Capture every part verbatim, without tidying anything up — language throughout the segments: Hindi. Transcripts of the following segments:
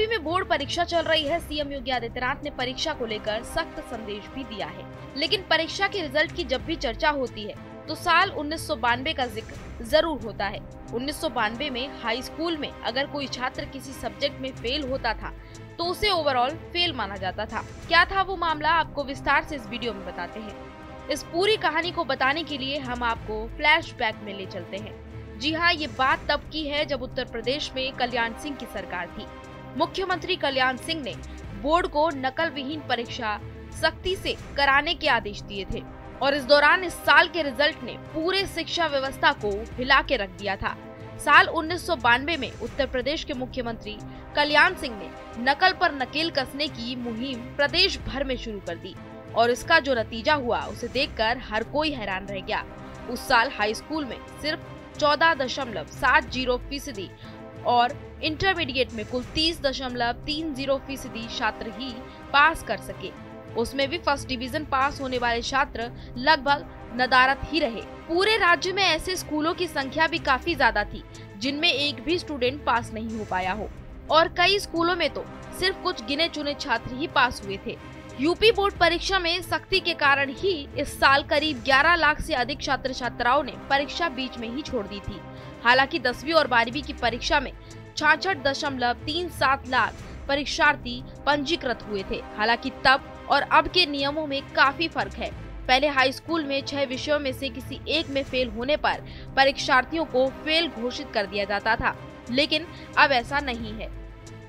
यूपी में बोर्ड परीक्षा चल रही है। सीएम योगी आदित्यनाथ ने परीक्षा को लेकर सख्त संदेश भी दिया है, लेकिन परीक्षा के रिजल्ट की जब भी चर्चा होती है तो साल उन्नीस सौ बानवे का जिक्र जरूर होता है। उन्नीस सौ बानवे में हाई स्कूल में अगर कोई छात्र किसी सब्जेक्ट में फेल होता था तो उसे ओवरऑल फेल माना जाता था। क्या था वो मामला, आपको विस्तार से इस वीडियो में बताते हैं। इस पूरी कहानी को बताने के लिए हम आपको फ्लैशबैक में ले चलते हैं। जी हाँ, ये बात तब की है जब उत्तर प्रदेश में कल्याण सिंह की सरकार थी। मुख्यमंत्री कल्याण सिंह ने बोर्ड को नकल विहीन परीक्षा सख्ती से कराने के आदेश दिए थे और इस दौरान इस साल के रिजल्ट ने पूरे शिक्षा व्यवस्था को हिला के रख दिया था। साल उन्नीस सौ बानवे में उत्तर प्रदेश के मुख्यमंत्री कल्याण सिंह ने नकल पर नकेल कसने की मुहिम प्रदेश भर में शुरू कर दी और इसका जो नतीजा हुआ उसे देखकर हर कोई हैरान रह गया। उस साल हाई स्कूल में सिर्फ चौदह दशमलव सात जीरो फीसदी और इंटरमीडिएट में कुल तीस दशमलव तीन जीरो फीसदी छात्र ही पास कर सके। उसमें भी फर्स्ट डिवीजन पास होने वाले छात्र लगभग नदारत ही रहे। पूरे राज्य में ऐसे स्कूलों की संख्या भी काफी ज्यादा थी जिनमें एक भी स्टूडेंट पास नहीं हो पाया हो और कई स्कूलों में तो सिर्फ कुछ गिने चुने छात्र ही पास हुए थे। यूपी बोर्ड परीक्षा में सख्ती के कारण ही इस साल करीब ग्यारह लाख से अधिक छात्र छात्राओं ने परीक्षा बीच में ही छोड़ दी थी। हालांकि दसवीं और बारहवीं की परीक्षा में छाछठ दशमलव तीन सात लाख परीक्षार्थी पंजीकृत हुए थे। हालांकि तब और अब के नियमों में काफी फर्क है। पहले हाई स्कूल में छह विषयों में से किसी एक में फेल होने पर परीक्षार्थियों को फेल घोषित कर दिया जाता था, लेकिन अब ऐसा नहीं है।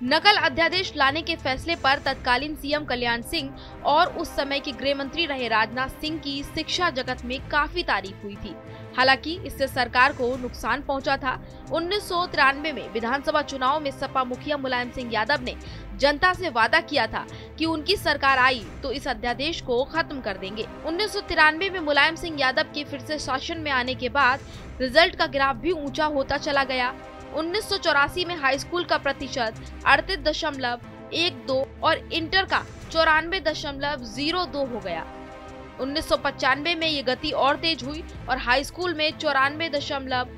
नकल अध्यादेश लाने के फैसले पर तत्कालीन सीएम कल्याण सिंह और उस समय के गृह मंत्री रहे राजनाथ सिंह की शिक्षा जगत में काफी तारीफ हुई थी। हालांकि इससे सरकार को नुकसान पहुंचा था। उन्नीस सौ तिरानवे में विधानसभा चुनाव में सपा मुखिया मुलायम सिंह यादव ने जनता से वादा किया था कि उनकी सरकार आई तो इस अध्यादेश को खत्म कर देंगे। उन्नीस सौ तिरानवे में मुलायम सिंह यादव के फिर से शासन में आने के बाद रिजल्ट का ग्राफ भी ऊंचा होता चला गया। उन्नीस सौ चौरासी में हाई स्कूल का प्रतिशत अड़तीस दशमलव एक दो और इंटर का चौरानवे दशमलव जीरो दो हो गया। उन्नीस सौ पचानवे में ये गति और तेज हुई और हाई स्कूल में चौरानवे दशमलव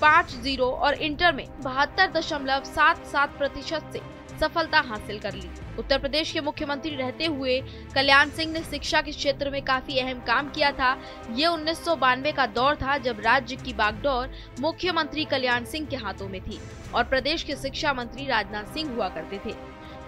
पाँच जीरो और इंटर में बहत्तर दशमलव सात सात प्रतिशत से सफलता हासिल कर ली। उत्तर प्रदेश के मुख्यमंत्री रहते हुए कल्याण सिंह ने शिक्षा के क्षेत्र में काफी अहम काम किया था। ये उन्नीस सौ बानवे का दौर था जब राज्य की बागडोर मुख्यमंत्री कल्याण सिंह के हाथों में थी और प्रदेश के शिक्षा मंत्री राजनाथ सिंह हुआ करते थे।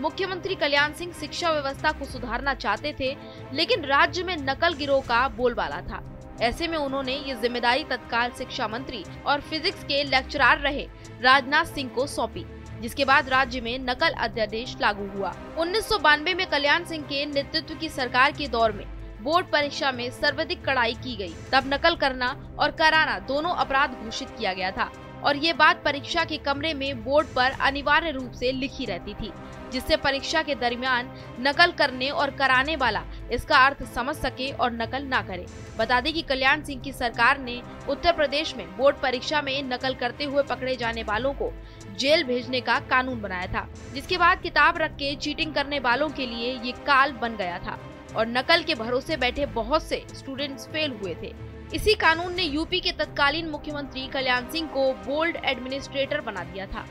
मुख्यमंत्री कल्याण सिंह शिक्षा व्यवस्था को सुधारना चाहते थे, लेकिन राज्य में नकल गिरोह का बोलबाला था। ऐसे में उन्होंने ये जिम्मेदारी तत्काल शिक्षा मंत्री और फिजिक्स के लेक्चरार रहे राजनाथ सिंह को सौंपी, जिसके बाद राज्य में नकल अध्यादेश लागू हुआ। उन्नीस सौ बानवे में कल्याण सिंह के नेतृत्व की सरकार के दौर में बोर्ड परीक्षा में सर्वाधिक कड़ाई की गई। तब नकल करना और कराना दोनों अपराध घोषित किया गया था और ये बात परीक्षा के कमरे में बोर्ड पर अनिवार्य रूप से लिखी रहती थी, जिससे परीक्षा के दरमियान नकल करने और कराने वाला इसका अर्थ समझ सके और नकल ना करे। बता दें कि कल्याण सिंह की सरकार ने उत्तर प्रदेश में बोर्ड परीक्षा में नकल करते हुए पकड़े जाने वालों को जेल भेजने का कानून बनाया था, जिसके बाद किताब रख के चीटिंग करने वालों के लिए ये काल बन गया था और नकल के भरोसे बैठे बहुत से स्टूडेंट्स फेल हुए थे। इसी कानून ने यूपी के तत्कालीन मुख्यमंत्री कल्याण सिंह को बोर्ड एडमिनिस्ट्रेटर बना दिया था।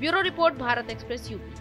Bureau report, Bharat express, UP.